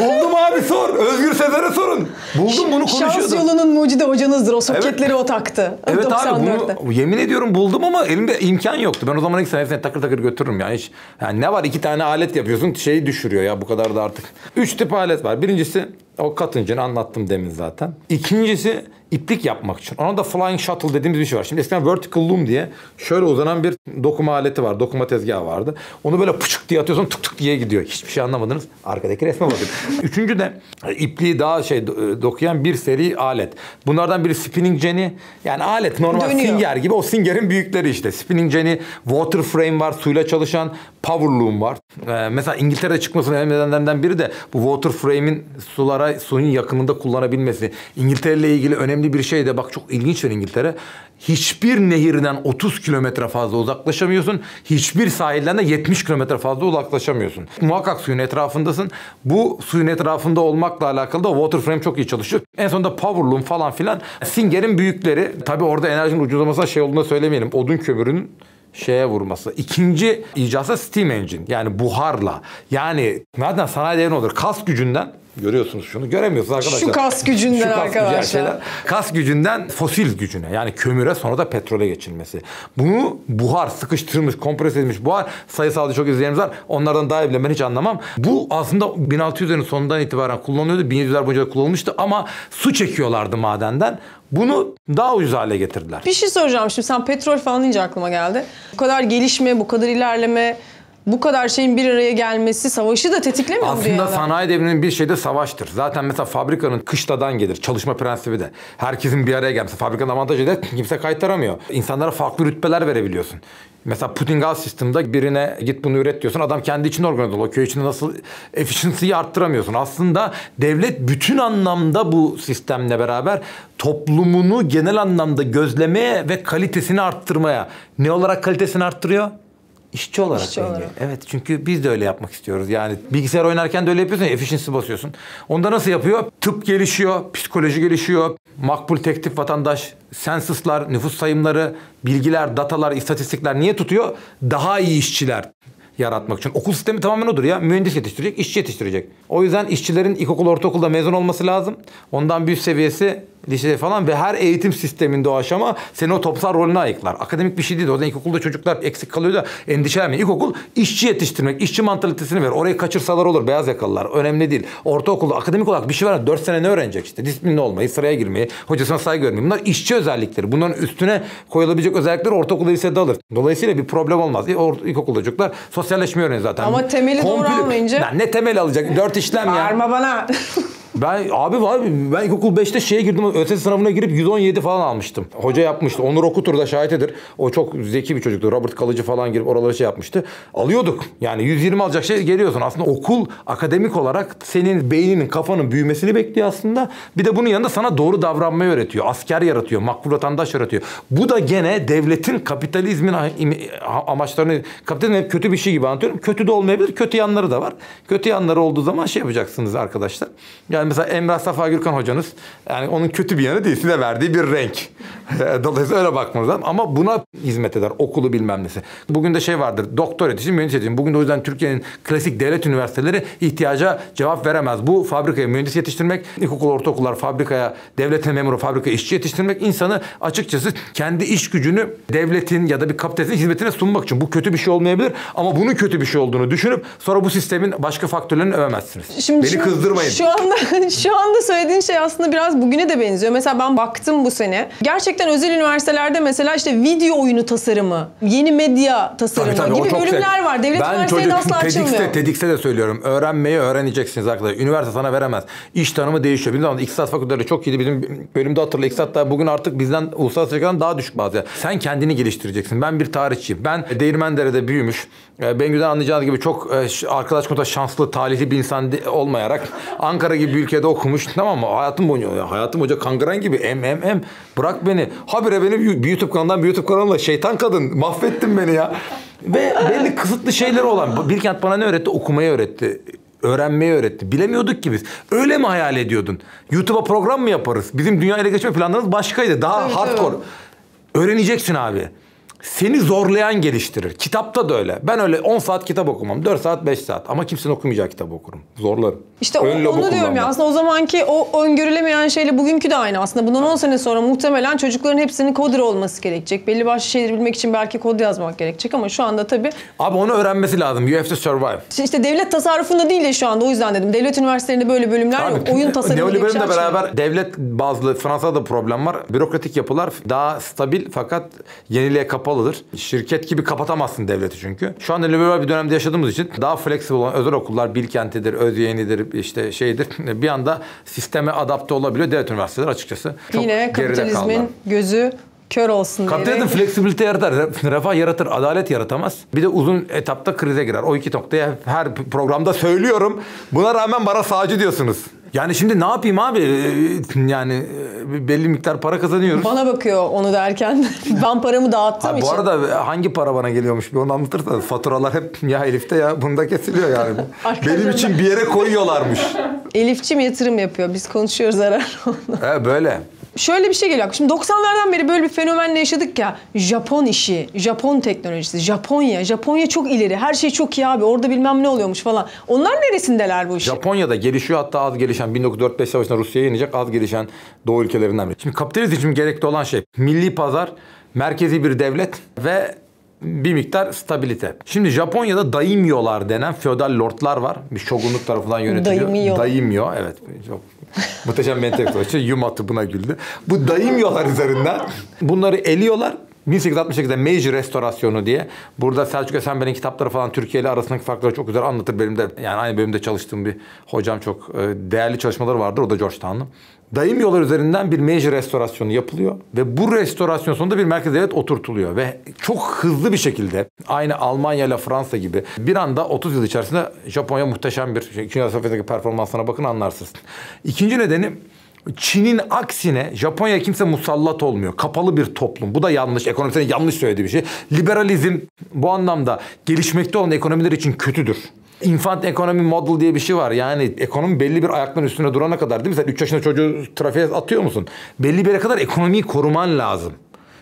Buldum abi sor. Özgür Sezer'e sorun. Buldum bunu konuşuyordum. Şans yolunun mucidi hocanızdır. O soketleri evet. O taktı. Evet doksan dörtte. Abi bunu yemin ediyorum buldum ama elimde imkan yoktu. Ben o zaman ilk sene hepsini takır takır götürürüm. Yani, hiç, yani ne var iki tane alet yapıyorsun şeyi düşürüyor ya bu kadar da artık. Üç tip alet var. Birincisi O katıncını anlattım demin zaten. İkincisi iplik yapmak için. Ona da flying shuttle dediğimiz bir şey var. Şimdi eskiden vertical loom diye şöyle uzanan bir dokuma aleti var. Dokuma tezgahı vardı. Onu böyle pıçık diye atıyorsun, tık tık diye gidiyor. Hiçbir şey anlamadınız. Arkadaki resme bakın. Üçüncü de ipliği daha şey dokuyan bir seri alet. Bunlardan biri spinning jenny. Yani alet normal dönüyor. Singer gibi. O singerin büyükleri işte. Spinning jenny, water frame var. Suyla çalışan power loom var. Ee, mesela İngiltere'de çıkmasının önemli nedenlerinden biri de bu water frame'in sulara, suyun yakınında kullanabilmesi. İngiltere ile ilgili önemli bir şey de bak, çok ilginç bir İngiltere. Hiçbir nehirden otuz kilometre fazla uzaklaşamıyorsun. Hiçbir sahilden de yetmiş kilometre fazla uzaklaşamıyorsun. Muhakkak suyun etrafındasın. Bu suyun etrafında olmakla alakalı da waterframe çok iyi çalışıyor. En sonunda power loom falan filan. Singer'in büyükleri. Tabi orada enerjinin ucuzlamasına şey olduğunu söylemeyelim. Odun kömürünün şeye vurması. İkinci icatsa steam engine. Yani buharla. Yani nereden sanayi devri olur? Kas gücünden. Görüyorsunuz şunu. Göremiyorsunuz arkadaşlar. Şu kas gücünden Şu kas arkadaşlar. Şeyler, kas gücünden fosil gücüne, yani kömüre, sonra da petrole geçilmesi. Bunu buhar, sıkıştırılmış, kompres edilmiş buhar. Sayısalda çok izleyenimiz var. Onlardan daha iyi bile ben hiç anlamam. Bu aslında bin altı yüzlerin sonundan itibaren kullanılıyordu. bin yedi yüzler boyunca kullanılmıştı ama su çekiyorlardı madenden. Bunu daha ucuz hale getirdiler. Bir şey soracağım şimdi. Sen petrol falan deyince aklıma geldi. Bu kadar gelişme, bu kadar ilerleme... Bu kadar şeyin bir araya gelmesi savaşı da tetiklemiyor mu? Aslında sanayi devrinin bir şeyi de savaştır. Zaten mesela fabrikanın kışladan gelir. Çalışma prensibi de. Herkesin bir araya gelmesi. Fabrikanın avantajı da kimse kaytaramıyor. İnsanlara farklı rütbeler verebiliyorsun. Mesela putting out sistemde birine git bunu üret diyorsun. Adam kendi içinde organize oluyor. Köy içinde nasıl efficiency'yi arttıramıyorsun. Aslında devlet bütün anlamda bu sistemle beraber toplumunu genel anlamda gözlemeye ve kalitesini arttırmaya. Ne olarak kalitesini arttırıyor? İşçi olarak. İşçi olarak. Evet, çünkü biz de öyle yapmak istiyoruz. Yani bilgisayar oynarken de öyle yapıyorsun ya, efficiency basıyorsun. Onda nasıl yapıyor? Tıp gelişiyor, psikoloji gelişiyor, makbul teklif vatandaş, sensuslar, nüfus sayımları, bilgiler, datalar, istatistikler niye tutuyor? Daha iyi işçiler yaratmak için. Okul sistemi tamamen odur ya. Mühendis yetiştirecek, işçi yetiştirecek. O yüzden işçilerin ilkokul, ortaokulda mezun olması lazım. Ondan bir üst seviyesi lise falan ve her eğitim sisteminde o aşama seni o toplumsal rolüne ayıklar. Akademik bir şey değil. O yüzden ilkokulda çocuklar eksik kalıyor da endişelenmeyin. İlkokul işçi yetiştirmek, işçi mantalitesini ver. Orayı kaçırsalar olur, beyaz yakalılar. Önemli değil. Ortaokulda akademik olarak bir şey var. dört sene ne öğrenecek işte? Disiplinli olmayı, sıraya girmeyi, hocasına saygı görmeyi. Bunlar işçi özellikleri. Bunların üstüne koyulabilecek özellikleri ortaokulda, lisede alır. Dolayısıyla bir problem olmaz. İlkokulda çocuklar sosyalleşmeyi öğreniyor zaten. Ama temeli Kompl doğru almayınca. Ben ne temeli alacak? Dört işlem ya. Bağırma bana. Ben abi var ben ilkokul beşte şeye girdim, ÖSS sınavına girip yüz on yedi falan almıştım. Hoca yapmıştı. Onur Okutur da şahididir. O çok zeki bir çocuktu. Robert Kalıcı falan girip oralara şey yapmıştı. Alıyorduk. Yani yüz yirmi alacak şey geliyorsun. Aslında okul akademik olarak senin beyninin, kafanın büyümesini bekliyor aslında. Bir de bunun yanında sana doğru davranmayı öğretiyor. Asker yaratıyor. Makbul vatandaş yaratıyor. Bu da gene devletin, kapitalizmin amaçlarını, kapitalizm hep kötü bir şey gibi anlatıyorum. Kötü de olmayabilir. Kötü yanları da var. Kötü yanları olduğu zaman şey yapacaksınız arkadaşlar. Yani Yani mesela Emrah Safa Gürkan hocanız, yani onun kötü bir yanı değil, size verdiği bir renk. Dolayısıyla öyle bakmanız lazım ama buna hizmet eder okulu bilmem nesi. Bugün de şey vardır, doktor yetişim, mühendis yetişim. Bugün de o yüzden Türkiye'nin klasik devlet üniversiteleri ihtiyaca cevap veremez. Bu fabrikaya mühendis yetiştirmek, ilkokul, ortaokullar fabrikaya, devletin memuru fabrikaya işçi yetiştirmek, insanı açıkçası kendi iş gücünü devletin ya da bir kapitalizmin hizmetine sunmak için. Bu kötü bir şey olmayabilir ama bunun kötü bir şey olduğunu düşünüp sonra bu sistemin başka faktörlerini övemezsiniz. Şimdi Beni şu, kızdırmayın. Şu anda Şu anda söylediğin şey aslında biraz bugüne de benziyor. Mesela ben baktım bu sene. Gerçekten özel üniversitelerde mesela işte video oyunu tasarımı, yeni medya tasarımı tabii, tabii, gibi bölümler şey. var. Devlet ben üniversitede asla açılmıyor. TEDx'te de söylüyorum. Öğrenmeyi öğreneceksiniz arkadaşlar. Üniversite sana veremez. İş tanımı değişiyor. Bizim zamanında İktisat Fakülteleri çok iyiydi. Bizim bölümde hatırla. İktisatlar bugün artık bizden uluslararası şirketten daha düşük bazı. Sen kendini geliştireceksin. Ben bir tarihçiyim. Ben Değirmendere'de büyümüş. Bengü'den anlayacağınız gibi çok arkadaş konusunda şanslı, talihli bir insan olmayarak Ankara gibi bir ülkede okumuş, tamam mı? Hayatım boyunca, hayatım hoca kangren gibi em em em bırak beni. Habire beni YouTube kanalından YouTube kanalına şeytan kadın mahvettin beni ya. Ve belli kısıtlı şeyleri olan Bilkent bana ne öğretti? Okumayı öğretti. Öğrenmeyi öğretti. Bilemiyorduk ki biz. Öyle mi hayal ediyordun? YouTube'a program mı yaparız? Bizim dünya ile geçme planlarımız başkaydı. Daha hardcore. Öğreneceksin abi. seni zorlayan geliştirir. Kitapta da öyle. Ben öyle on saat kitap okumam. dört saat, beş saat. Ama kimsenin okumayacağı kitabı okurum. Zorlarım. İşte o, onu diyorum kullanma. Ya aslında o zamanki o öngörülemeyen şeyle bugünkü de aynı aslında. Bundan on sene sonra muhtemelen çocukların hepsinin koder olması gerekecek. Belli başlı şeyleri bilmek için belki kod yazmak gerekecek ama şu anda tabii... Abi onu öğrenmesi lazım. You have to survive. İşte devlet tasarrufunda değil de şu anda, o yüzden dedim. Devlet üniversitelerinde böyle bölümler abi, yok. Oyun tasarımı gibi bir şey. Beraber şey. Devlet bazlı, Fransa'da da problem var. Bürokratik yapılar daha stabil fakat yeniliğe kapalıdır. Şirket gibi kapatamazsın devleti çünkü. Şu anda liberal bir dönemde yaşadığımız için daha flexible olan özel okullar, Bilkent'idir, Özyeğeni'dir, işte şeydir. Bir anda sisteme adapte olabiliyor devlet üniversiteleri açıkçası. Çok yine kapitalizmin gözü kör olsun diye. Kapitalizm fleksibilite yaratar, refah yaratır, adalet yaratamaz. Bir de uzun etapta krize girer. O iki noktaya her programda söylüyorum. Buna rağmen bana sağcı diyorsunuz. Yani şimdi ne yapayım abi? Yani belli miktar para kazanıyoruz. Bana bakıyor onu derken. Ben paramı dağıttığım için. Bu arada hangi para bana geliyormuş bir onu anlatırsanız. Faturalar hep ya Elif'te ya bunda kesiliyor yani. Benim için bir yere koyuyorlarmış. Elifçim yatırım yapıyor. Biz konuşuyoruz zarar onunla. He böyle. Şöyle bir şey geliyor. Şimdi doksanlardan beri böyle bir fenomenle yaşadık ya. Japon işi, Japon teknolojisi, Japonya. Japonya çok ileri. Her şey çok iyi abi. Orada bilmem ne oluyormuş falan. Onlar neresindeler bu işi? Japonya'da gelişiyor, hatta az gelişen bin dokuz yüz dört beş savaşında Rusya'ya yenecek az gelişen Doğu ülkelerinden biri. Şimdi kapitalizm için gerekli olan şey milli pazar, merkezi bir devlet ve bir miktar stabilite. Şimdi Japonya'da daimyolar denen feodal lordlar var. Bir şogunluk tarafından yönetiliyor. Daimyo. Daimyo evet. Çok muhteşem menteşe. Yum attı buna güldü. Bu daimyolar üzerinden bunları eliyorlar. bin sekiz yüz altmış sekizde Meiji restorasyonu diye. Burada Selçuk Esenber'in kitapları falan Türkiye ile arasındaki farkları çok güzel anlatır. Benim de yani aynı bölümde çalıştığım bir hocam çok değerli çalışmaları vardır. O da Georgetown'lu. Daimyolar üzerinden bir Meiji restorasyonu yapılıyor ve bu restorasyon sonunda bir merkez devlet oturtuluyor ve çok hızlı bir şekilde aynı Almanya ile Fransa gibi bir anda otuz yıl içerisinde Japonya muhteşem bir ikinci safhadaki performansına bakın anlarsınız. İkinci nedeni Çin'in aksine Japonya kimse musallat olmuyor. Kapalı bir toplum. Bu da yanlış. Ekonomistlerin yanlış söylediği bir şey. Liberalizm bu anlamda gelişmekte olan ekonomiler için kötüdür. Infant Economy Model diye bir şey var. Yani ekonomi belli bir ayakların üstüne durana kadar değil mi? Sen üç yaşında çocuğu trafiğe atıyor musun? Belli bir yere kadar ekonomiyi koruman lazım.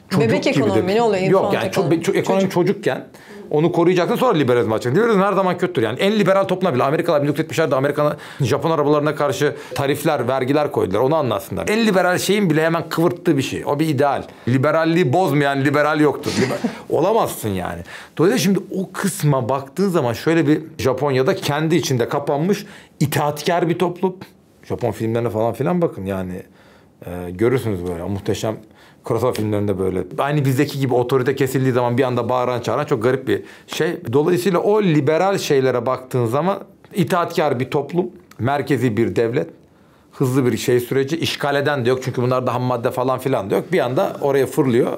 Çocuk bebek ekonomi ne oluyor? Yok yani ekonomi. Ço ekonomi çocuk. çocukken onu koruyacaksın sonra liberalizm açacaksın. Liberalizm her zaman kötüdür yani. En liberal toplumlar bile Amerikalılar bin dokuz yüz yetmişlerde Amerikan Japon arabalarına karşı tarifler, vergiler koydular. Onu anlatsınlar. En liberal şeyin bile hemen kıvırttığı bir şey. O bir ideal. Liberalliği bozmayan liberal yoktur. Olamazsın yani. Dolayısıyla şimdi o kısma baktığın zaman şöyle bir Japonya'da kendi içinde kapanmış itaatkar bir toplum. Japon filmlerine falan filan bakın yani. E, görürsünüz böyle muhteşem Kurosawa filmlerinde böyle. Aynı bizdeki gibi otorite kesildiği zaman bir anda bağıran çağıran çok garip bir şey. Dolayısıyla o liberal şeylere baktığın zaman itaatkar bir toplum, merkezi bir devlet, hızlı bir şey süreci, işgal eden de yok. Çünkü bunlar da ham madde falan filan da yok. Bir anda oraya fırlıyor.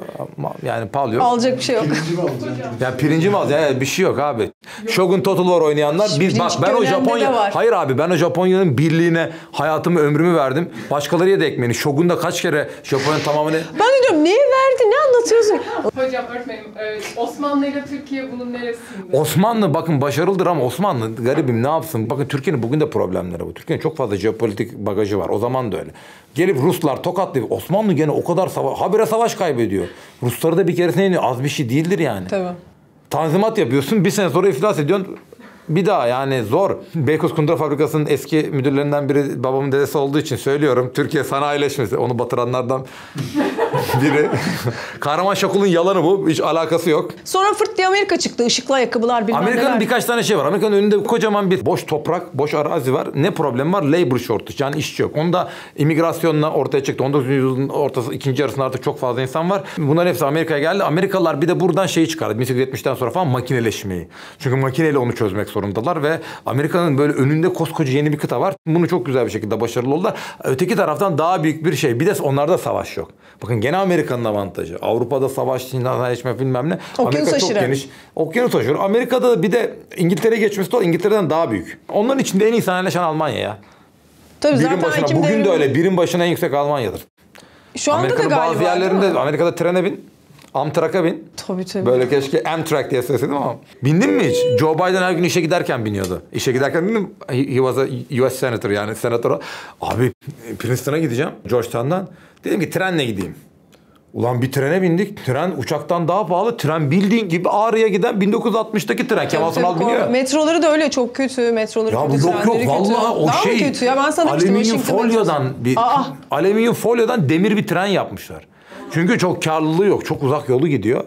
Yani palıyor. Alacak bir şey yok. Pirinci mi alacağız? Yani pirinci mi alacağız? Yani bir şey yok abi. Yok. Shogun Total War oynayanlar. Biz, bak ben o Japonya... Hayır abi ben o Japonya'nın birliğine hayatımı ömrümü verdim. Başkaları yedi ekmeğini. Shogun'da kaç kere Japonya'nın tamamını... Ben de diyorum neye verdi? Ne anlatıyorsun? Hocam örtmenim. Osmanlı ile Türkiye bunun neresinde? Osmanlı bakın başarılıdır ama Osmanlı garibim ne yapsın? Bakın Türkiye'nin bugün de problemleri bu. Türkiye'nin çok fazla jeopolitik bagajı var. O zaman da öyle. Gelip Ruslar tokatlayıp Osmanlı gene o kadar savaş, habire savaş kaybediyor. Rusları da bir keresine yeniyor. Az bir şey değildir yani. Tabii. Tanzimat yapıyorsun. Bir sene sonra iflas ediyorsun. Bir daha yani zor. Beykoz Kundura Fabrikası'nın eski müdürlerinden biri babamın dedesi olduğu için söylüyorum. Türkiye sanayileşmesi. Onu batıranlardan biri. Kahramanşokul'un yalanı bu. Hiç alakası yok. Sonra fırt diye Amerika çıktı. Işıklı ayakkabılar bilmem Amerika'nın neler. Birkaç tane şey var. Amerika'nın önünde kocaman bir boş toprak, boş arazi var. Ne problem var? Labor shortage. Yani işçi yok. Onu da imigrasyonla ortaya çıktı. on dokuzuncu yüzyılın ortası, ikinci yarısında artık çok fazla insan var. Bunların hepsi Amerika'ya geldi. Amerikalılar bir de buradan şeyi çıkardı. bin sekiz yüz yetmişten sonra falan makineleşmeyi. Çünkü makineyle onu çözmek zorundalar ve Amerika'nın böyle önünde koskoca yeni bir kıta var. Bunu çok güzel bir şekilde başarılı oldular. Öteki taraftan daha büyük bir şey. Bir de onlarda savaş yok. Bakın gene Amerika'nın avantajı. Avrupa'da savaş, sanayileşme bilmem ne. Okyanus Amerika aşırı. Çok geniş. Okyanus aşırı. Amerika'da bir de İngiltere geçmesi de o İngiltere'den daha büyük. Onların içinde en iyi sanayileşen Almanya ya. Tabii birin zaten başına, bugün de, de öyle. Birin başına en yüksek Almanya'dır. Şu anda Amerika'da da galiba. Bazı yerlerinde Amerika'da trene bin. Amtrak'a bin. Tabii tabii. Böyle keşke Amtrak diye sesledim ama. Bindin mi hiç? Joe Biden her gün işe giderken biniyordu. İşe giderken bindim. He was a U S senator yani senatora. Abi Princeton'a gideceğim. Georgetown'dan. Dedim ki trenle gideyim. Ulan bir trene bindik. Tren uçaktan daha pahalı. Tren bildiğin gibi Ağrı'ya giden bin dokuz yüz altmıştaki tren. Kemal Sunal biniyor. Metroları da öyle çok kötü. Metroları ya kötü. Yok yok vallahi o daha şey. Daha kötü ya, ben sana alüminyum folyodan bir Aa. alüminyum folyodan demir bir tren yapmışlar. Çünkü çok karlılığı yok. Çok uzak yolu gidiyor.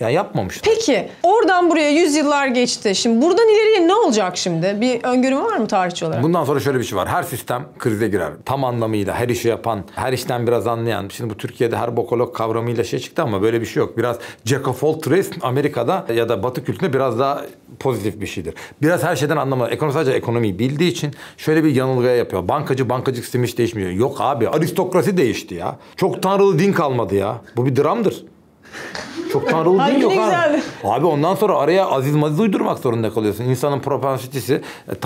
Ya yapmamışlar. Peki oradan buraya yüzyıllar geçti. Şimdi buradan ileriye ne olacak şimdi? Bir öngörüm var mı tarihçi olarak? Bundan sonra şöyle bir şey var. Her sistem krize girer. Tam anlamıyla her işi yapan, her işten biraz anlayan. Şimdi bu Türkiye'de her bokolog kavramıyla şey çıktı ama böyle bir şey yok. Biraz jack of all trades Amerika'da ya da Batı kültüründe biraz daha pozitif bir şeydir. Biraz her şeyden anlamadan. Ekonomi sadece ekonomiyi bildiği için şöyle bir yanılgıya yapıyor. Bankacı bankacılık sistemi hiç değişmiyor. Yok abi, aristokrasi değişti ya. Çok tanrılı din kalmadı ya. Bu bir dramdır. Çok tanrılı değil yok abi. Abi ondan sonra araya aziz maziz uydurmak zorunda kalıyorsun. İnsanın propensitesi,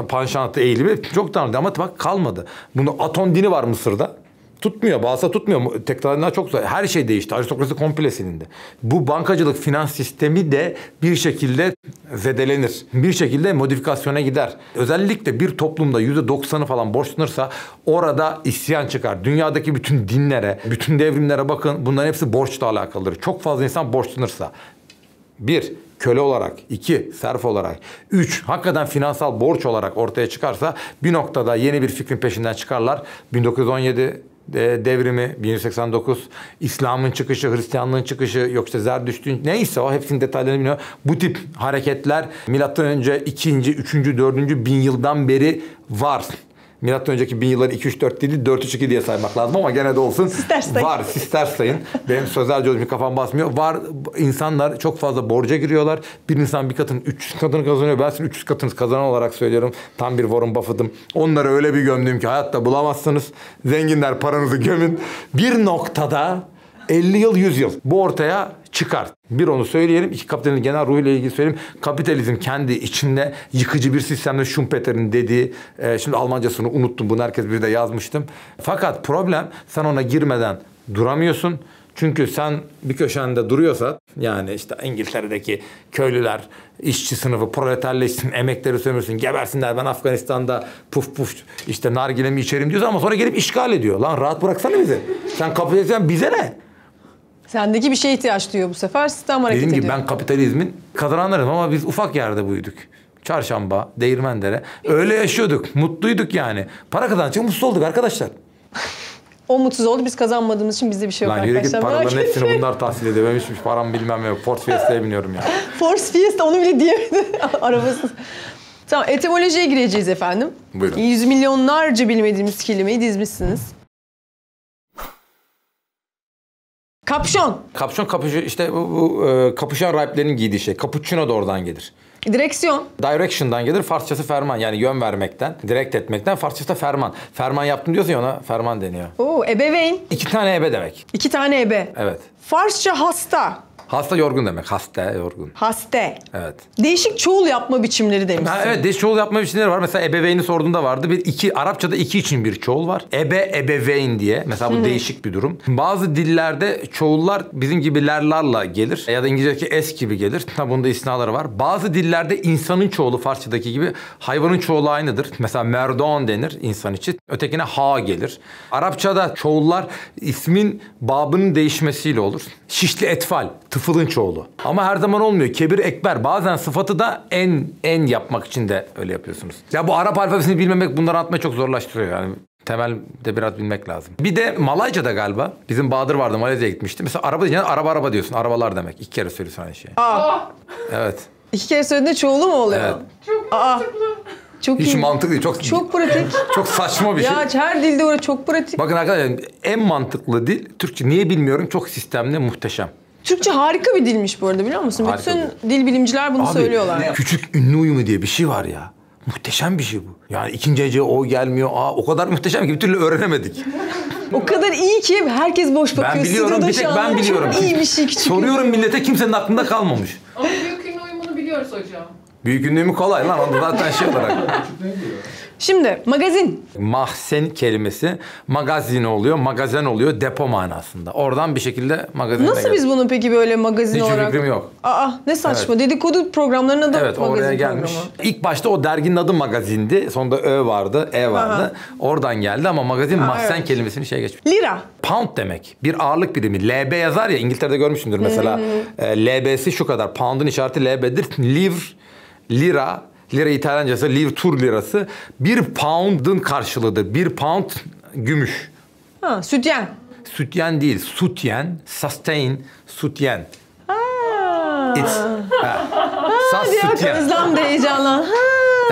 panşantı eğilimi çok tanrılı ama bak kalmadı. Bunu Aton dini var Mısır'da. Tutmuyor, bahsa tutmuyor. Tekrarından çok zor. Her şey değişti. Aristokrasi komple silindi. Bu bankacılık, finans sistemi de bir şekilde zedelenir. Bir şekilde modifikasyona gider. Özellikle bir toplumda yüzde doksanı falan borçlanırsa orada isyan çıkar. Dünyadaki bütün dinlere, bütün devrimlere bakın. Bunların hepsi borçla alakalıdır. Çok fazla insan borçlanırsa. Bir, köle olarak. iki serf olarak. üç hakikaten finansal borç olarak ortaya çıkarsa bir noktada yeni bir fikrin peşinden çıkarlar. bin dokuz yüz on yedi... devrimi, bin yüz seksen dokuz, İslam'ın çıkışı, Hristiyanlığın çıkışı, yok işte Zerdüşt'ün neyse o hepsinin detaylarını bilmiyorum. Bu tip hareketler milattan önce ikinci, üçüncü, dördüncü bin yıldan beri var. Milattan önceki bin yılları iki üç dört değil, dört üç iki diye saymak lazım ama gene de olsun. Siz var, siz ters sayın. Benim sözlerce olduğum kafam basmıyor. Var, insanlar çok fazla borca giriyorlar. Bir insan bir katın üç yüz katını kazanıyor. Ben sizin üç yüz katınız kazanan olarak söylüyorum. Tam bir Warren Buffett'ım. Onları öyle bir gömdüm ki hayatta bulamazsınız. Zenginler paranızı gömün. Bir noktada elli yıl, yüz yıl bu ortaya çıkar. Bir onu söyleyelim. İki kapitalizmin genel ruhuyla ilgili söyleyeyim. Kapitalizm kendi içinde yıkıcı bir sistemde Schumpeter'in dediği, e, şimdi Almancasını unuttum. Bunu herkes bir de yazmıştım. Fakat problem sen ona girmeden duramıyorsun. Çünkü sen bir köşende duruyorsa yani işte İngiltere'deki köylüler, işçi sınıfı proleterleşsin, emekleri sömürsün, gebersinler. Ben Afganistan'da puf puf işte nargilemi içerim diyoruz ama sonra gelip işgal ediyor. Lan rahat bıraksana bizi. Sen kapitalizm bize ne? Sendeki bir şeye ihtiyaç duyuyor bu sefer. Sistem hareket ediyor. Dediğim gibi ben kapitalizmin kazananlarım ama biz ufak yerde buyduk. Çarşamba, Değirmendere. Öyle yaşıyorduk. Mutluyduk yani. Para kazanacak mutsuz olduk arkadaşlar. O mutsuz oldu. Biz kazanmadığımız için bizde bir şey yok lan, arkadaşlar. Lan yürü git, paraların hepsini bunlar tahsil edememişmiş. Param bilmem yok. Ford Fiesta'ya biniyorum yani. Ford Fiesta onu bile diyemedi. Arabasız. Tamam, etimolojiye gireceğiz efendim. Buyurun. Yüz milyonlarca bilmediğimiz kelimeyi dizmişsiniz. Kapşon. Kapşon kapışı, işte bu, bu e, kapışan rahiplerin giydiği şey. Cappuccino da oradan gelir. Direksiyon. Direction'dan gelir. Farsçası ferman. Yani yön vermekten, direkt etmekten. Farsçası da ferman. Ferman yaptım diyorsun ya, ona ferman deniyor. Oo, ebeveyn. İki tane ebe demek. İki tane ebe. Evet. Farsça hasta. Hasta yorgun demek. Hasta yorgun. Haste. Evet. Değişik çoğul yapma biçimleri demişsin. Ha, evet, değişik çoğul yapma biçimleri var. Mesela ebeveyni sorduğunda vardı. Bir iki Arapçada iki için bir çoğul var. Ebe, ebeveyn diye. Mesela bu hmm. değişik bir durum. Bazı dillerde çoğullar bizim gibi lerlarla gelir. Ya da İngilizce'deki s gibi gelir. Tabi bunda istisnaları var. Bazı dillerde insanın çoğulu Farsçadaki gibi hayvanın çoğulu aynıdır. Mesela merdon denir insan için. Ötekine ha gelir. Arapçada çoğullar ismin babının değişmesiyle olur. Şişli etfal. Tıfılın çoğulu. Ama her zaman olmuyor. Kebir ekber. Bazen sıfatı da en en yapmak için de öyle yapıyorsunuz. Ya bu Arap alfabesini bilmemek bunları atmayı çok zorlaştırıyor yani. Temelde biraz bilmek lazım. Bir de Malayca'da galiba. Bizim Bahadır vardı, Malezya'ya gitmişti. Mesela araba diyeceksin, araba araba diyorsun. Arabalar demek. İki kere söylüyorsun aynı şeyi. Aa. Evet. İki kere söylediğinde çoğulu mu oluyor? Evet. Çok mantıklı. Çok Hiç iyi. mantıklı değil. Çok, çok pratik. Çok saçma bir ya, şey. Ya her dilde öyle çok pratik. Bakın arkadaşlar en mantıklı dil Türkçe. Niye bilmiyorum. Çok sistemli, muhteşem. Türkçe harika bir dilmiş bu arada, biliyor musun? Harika. Bütün dil bilimciler bunu Abi, söylüyorlar. Ne? Küçük ünlü uyumu diye bir şey var ya. Muhteşem bir şey bu. Yani ikinci hece o gelmiyor. Aa, o kadar muhteşem ki bir türlü öğrenemedik. O kadar iyi ki herkes boş bakıyor. Ben biliyorum, bir tek ben biliyorum. Çok iyi bir şey küçük. Soruyorum millete, kimsenin aklında kalmamış. Ama büyük ünlü uyumunu biliyoruz hocam. Büyük ünlüğümü kolay lan, onu zaten şey olarak. Şimdi magazin. Mahzen kelimesi magazin oluyor, magazen oluyor, depo manasında. Oradan bir şekilde magazin. Nasıl geldi. Biz bunu peki böyle magazin hiç olarak? Hiç fikrim yok. Aa ne saçma, evet. Dedikodu programlarına da evet, magazin oraya gelmiş. Programı. İlk başta o derginin adı magazindi, sonunda ö vardı, e vardı. Aha. Oradan geldi ama magazin, ha, mahzen evet. kelimesini şey geçmiş. Lira. Pound demek, bir ağırlık birimi. L B yazar ya, İngiltere'de görmüşsündür mesela. e, L B'si şu kadar, pound'un işareti L B'dir. Livre, lira. Lira İtalyancası, livre tur lirası. Bir pound'ın karşılığıdır. Bir pound gümüş. Ha, sütyen. Sütyen değil, sütyen. Sustain, sütyen. Haa. It's. Ha. Ha, diyor kızlam da heyecanla.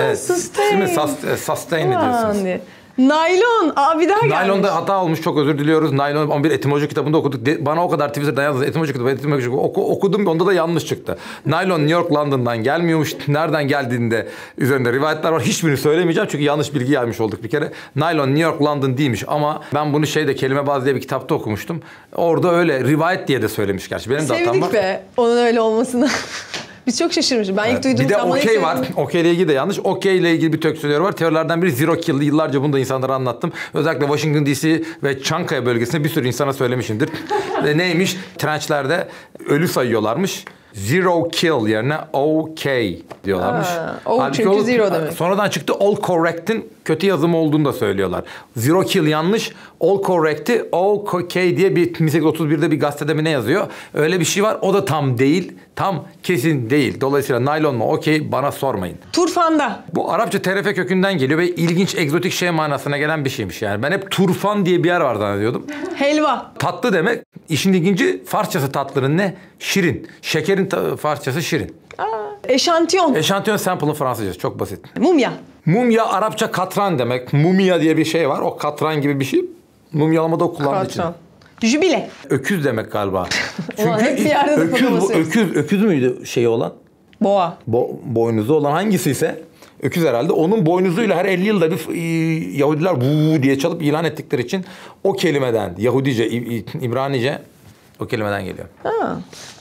Evet. Sustain. Şimdi sus, sustain ediyorsunuz. Yani. Naylon, abi daha gelmiş. Naylon'da hata olmuş, çok özür diliyoruz. Naylon on bir etimoloji kitabında okuduk. De, bana o kadar Twitter'dan yazdınız, etimoloji kitabı, etimoloji kitabı oku, okudum, onda da yanlış çıktı. Naylon New York, London'dan gelmiyormuş. Nereden geldiğinde üzerinde rivayetler var. Hiçbirini söylemeyeceğim çünkü yanlış bilgi yaymış olduk bir kere. Naylon New York, London değilmiş ama ben bunu şeyde kelime bazı diye bir kitapta okumuştum. Orada öyle rivayet diye de söylemiş gerçi. Benim de hatam var. Sevdik be onun öyle olmasını. Biz çok şaşırmışız. Ben evet. ilk duyduğum zaman... Bir de okey var. Okey ile ilgili de yanlış. Okey ile ilgili bir tök söylüyor var. Teorilerden biri zero kill. Yıllarca bunu da insanlara anlattım. Özellikle Washington D C ve Çankaya bölgesinde bir sürü insana söylemişimdir. Ve neymiş? Trençlerde ölü sayıyorlarmış. Zero kill yerine okey diyorlarmış. Ha, o halbuki çünkü o, zero demek. Sonradan çıktı all correct'in kötü yazımı olduğunu da söylüyorlar. Zero kill yanlış, all correct'i okey diye bir bin sekiz yüz otuz bir'de bir gazetede mi ne yazıyor? Öyle bir şey var, o da tam değil, tam kesin değil. Dolayısıyla naylon mu okey bana sormayın. Turfanda. Bu Arapça terefe kökünden geliyor ve ilginç, egzotik şey manasına gelen bir şeymiş yani. Ben hep turfan diye bir yer var zannediyordum. Helva. Tatlı demek. İşin ilginci Farsçası tatlının ne? Şirin. Şekerin Farsçası şirin. Aa, eşantiyon. Eşantiyon sample'ın Fransızcası. Çok basit. Mumya. Mumya Arapça katran demek. Mumya diye bir şey var. O katran gibi bir şey. Mumyalamada o kullandığı için. Jübile. Öküz demek galiba. Çünkü hep bir yerde öküz, öküz, öküz müydü şeyi olan? Boğa. Bo, boynuzu olan hangisiyse. Öküz herhalde. Onun boynuzuyla her elli yılda bir Yahudiler vuu diye çalıp ilan ettikleri için o kelimeden Yahudice, İbranice o kelimeden geliyor. Ha.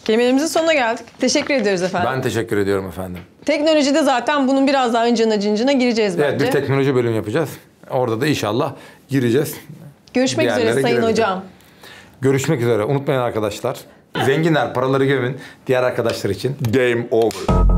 Kelimelerimizin sonuna geldik. Teşekkür ediyoruz efendim. Ben teşekkür ediyorum efendim. Teknolojide zaten bunun biraz daha öncına cincine gireceğiz bence. Evet, bir teknoloji bölümü yapacağız. Orada da inşallah gireceğiz. Görüşmek üzere sayın gireceğiz. Hocam. Görüşmek üzere. Unutmayın arkadaşlar. Zenginler paraları gömün. Diğer arkadaşlar için game over.